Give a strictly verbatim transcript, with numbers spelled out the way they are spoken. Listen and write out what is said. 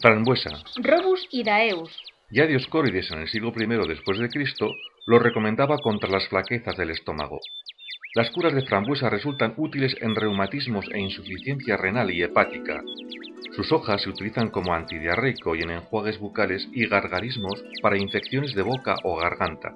Frambuesa. Robus Idaeus. Ya Dioscórides en el siglo primero después de Cristo lo recomendaba contra las flaquezas del estómago. Las curas de frambuesa resultan útiles en reumatismos e insuficiencia renal y hepática. Sus hojas se utilizan como antidiarreico y en enjuagues bucales y gargarismos para infecciones de boca o garganta.